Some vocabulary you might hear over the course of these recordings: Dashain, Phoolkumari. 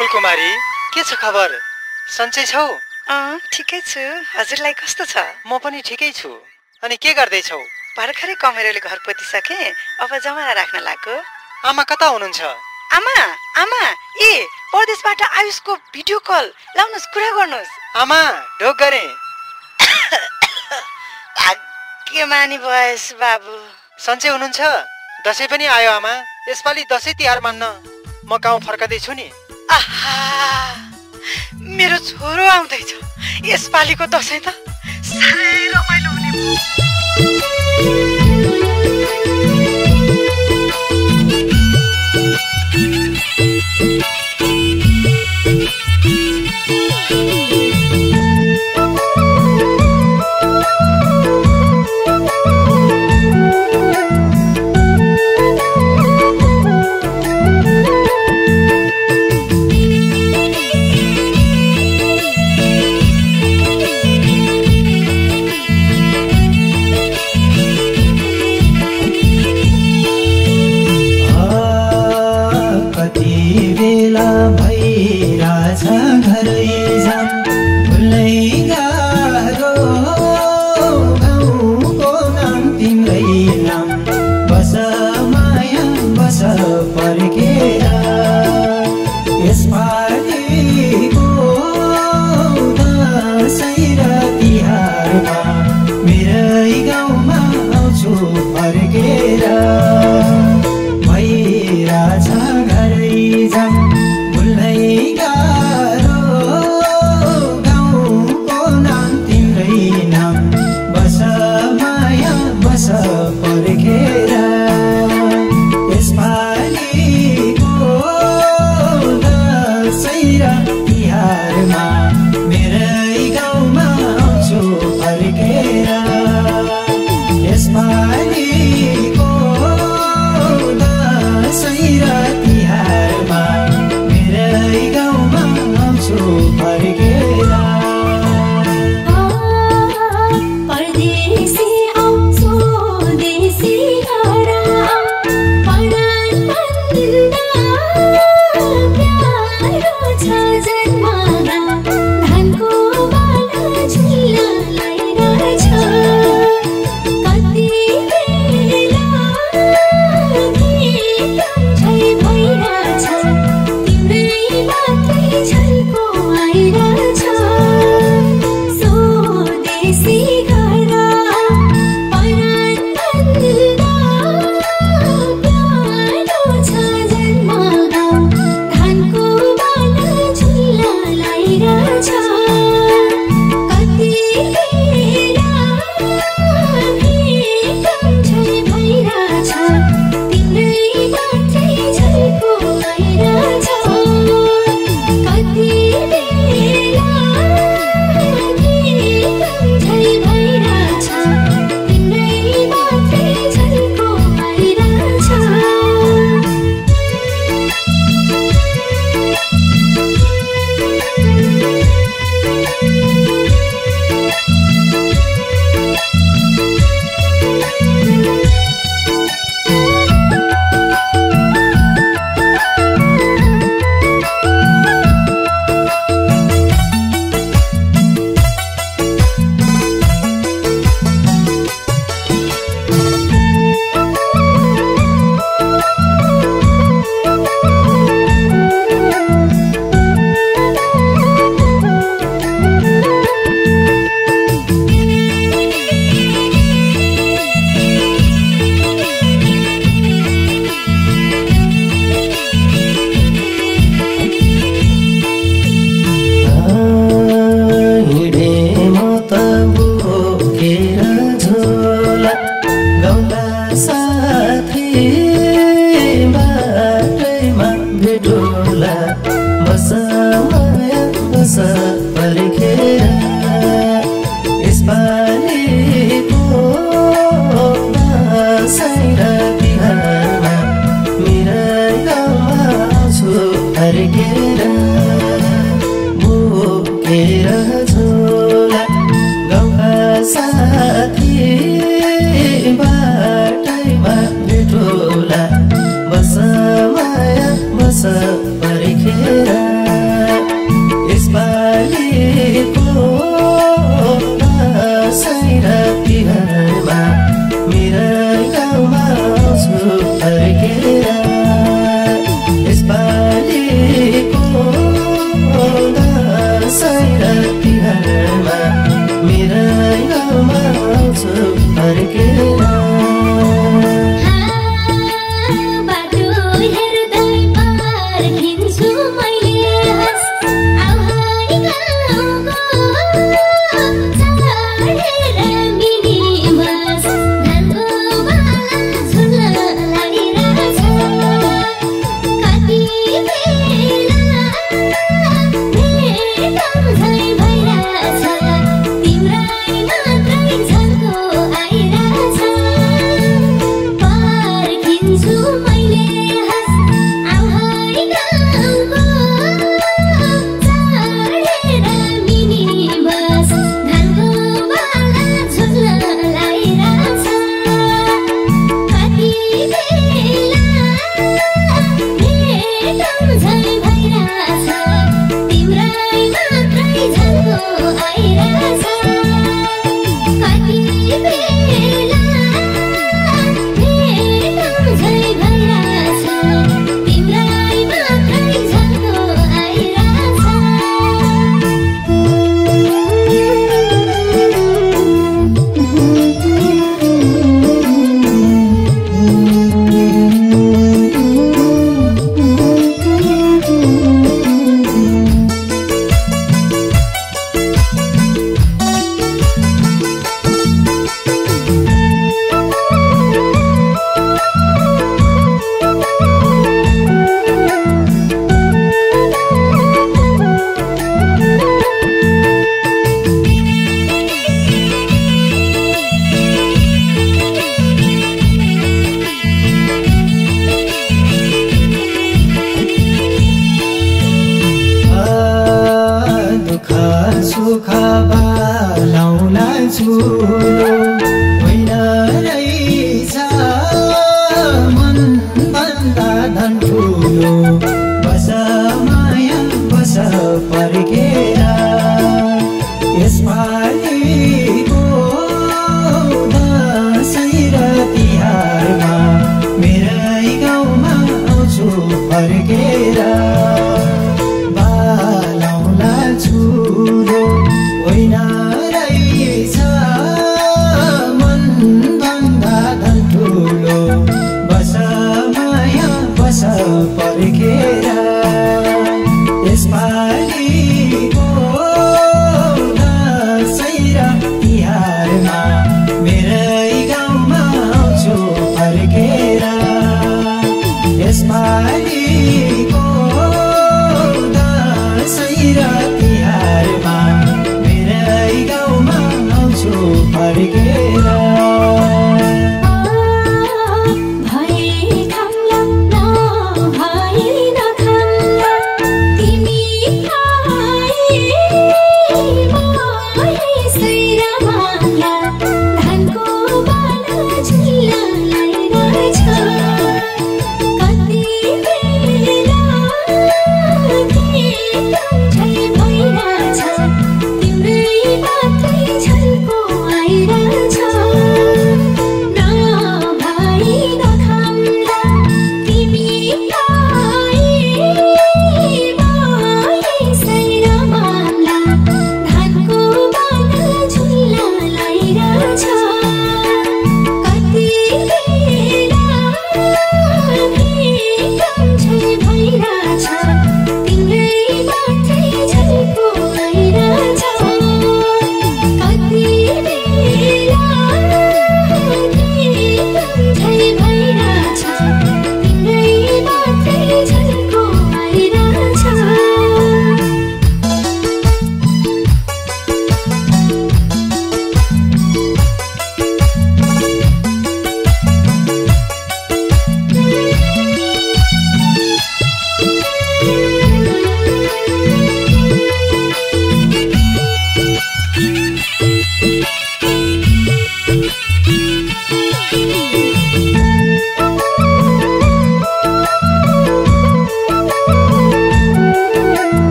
फूलकुमारी के छ खबर? सन्चै छौ? ठिकै छु। हजुरलाई कस्तो छ? म पनि ठिकै छु। अनि के गर्दै छौ? भर्खरै कमेरोले घर पोतिसके, अब जमारा राख्न लाग्यो। आमा कता हुनुहुन्छ? आमा, आमा, ए परदेशबाट आयुषको भिडियो कल लाउनुस्, कुरा गर्नुस्। आमा ढोक गरे। भाग्यमानी भएस बाबु। सन्चै हुनुहुन्छ? दशैं पनि आयो आमा, यसपाली दशैं तिहार मान्न म गाउँ फर्कदै छु नि। आहा, मेरो छोरो आउँदैछ। यसपालीको दशैं त सारै रमाइलो हुने भयो।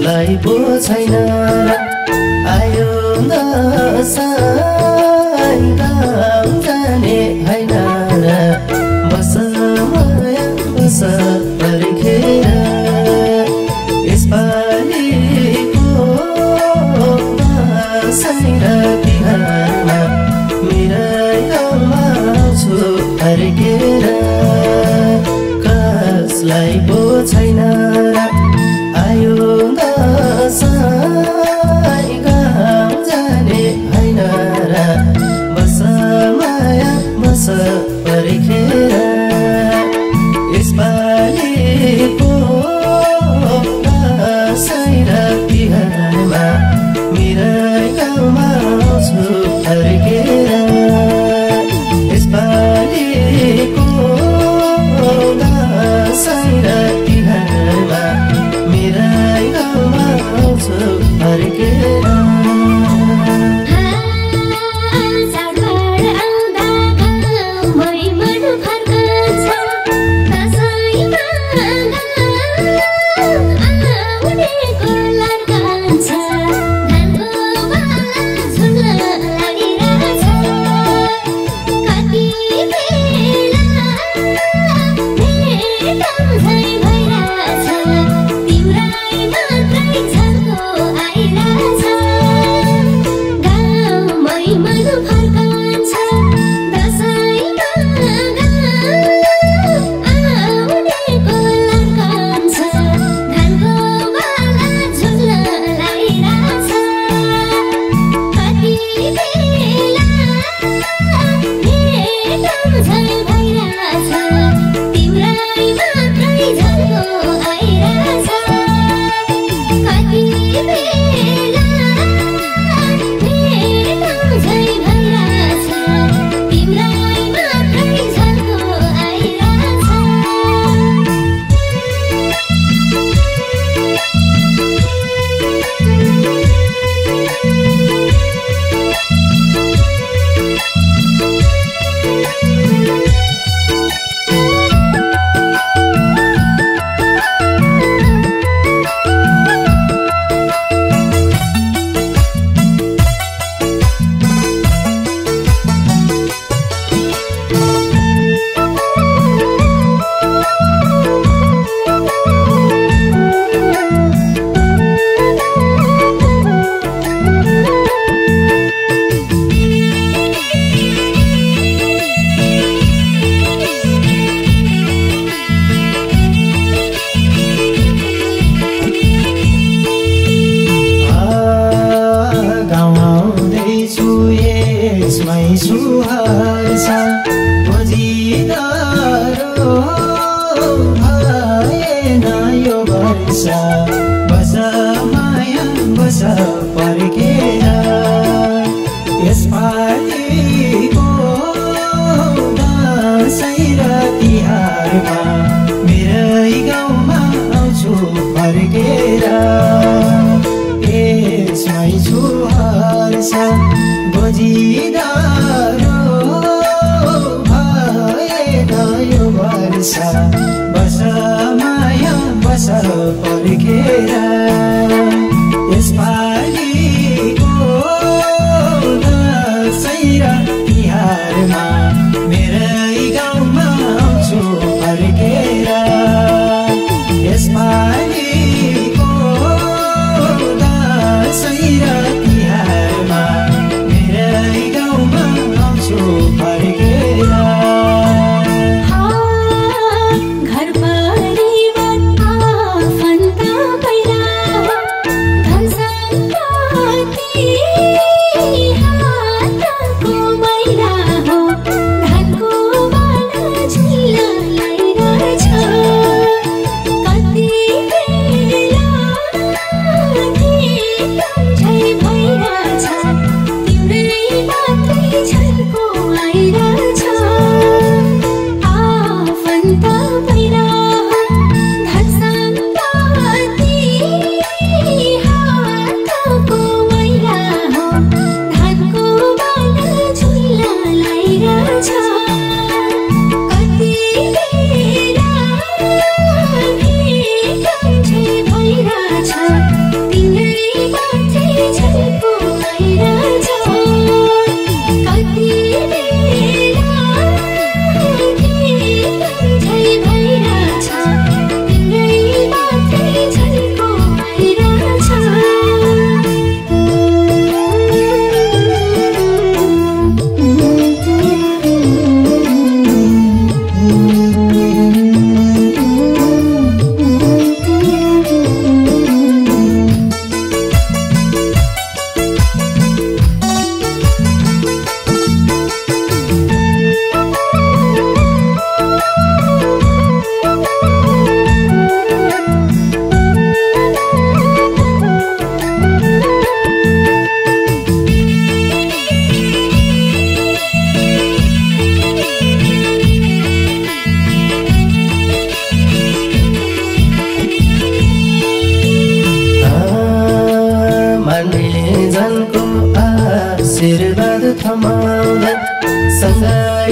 कसलाई बुझ्दैन आयो दशाइन जाने हैन बस माया बस पर्खेर यसपालि को दशाइन तिहारमा मेरा नाममा छु पर्खेर कसलाई बुझ्दैन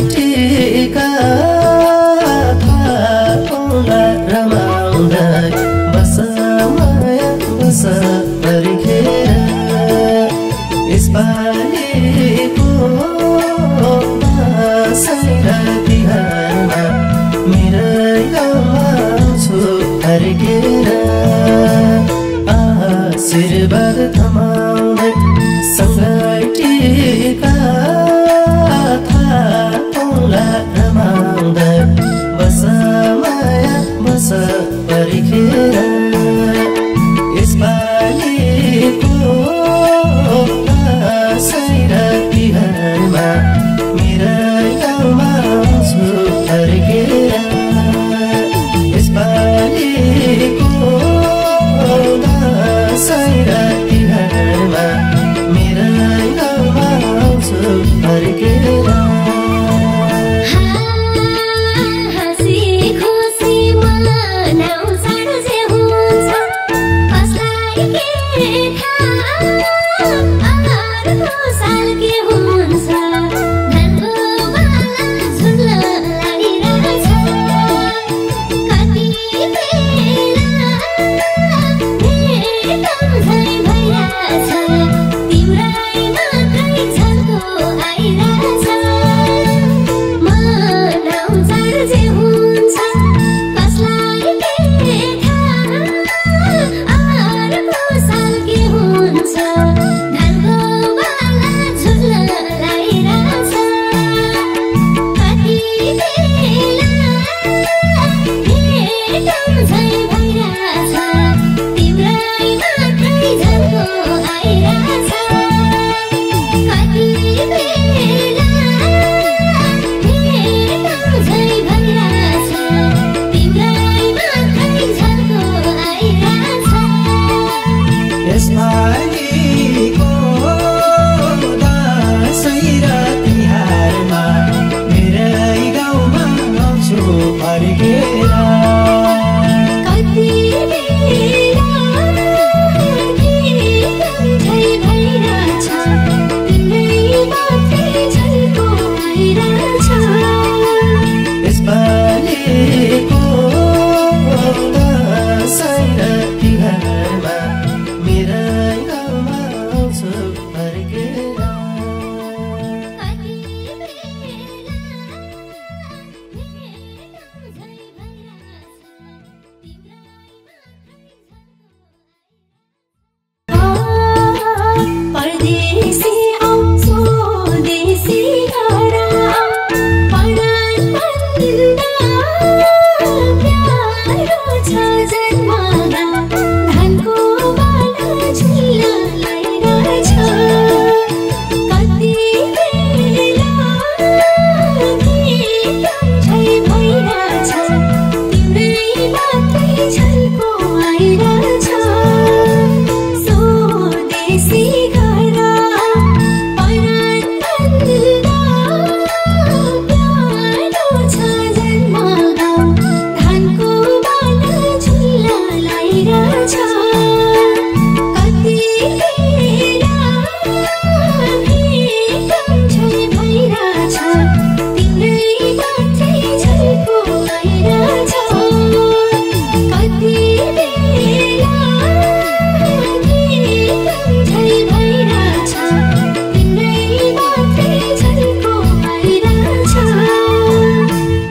बैठेगा थापौला रमाउँदै बसा माया बसा परिखेर यसपालिको दसैँ तिहारमा मेरो आउँछु परिखेर आशीर्वाद थमाउँदै सँगै टिका मेरा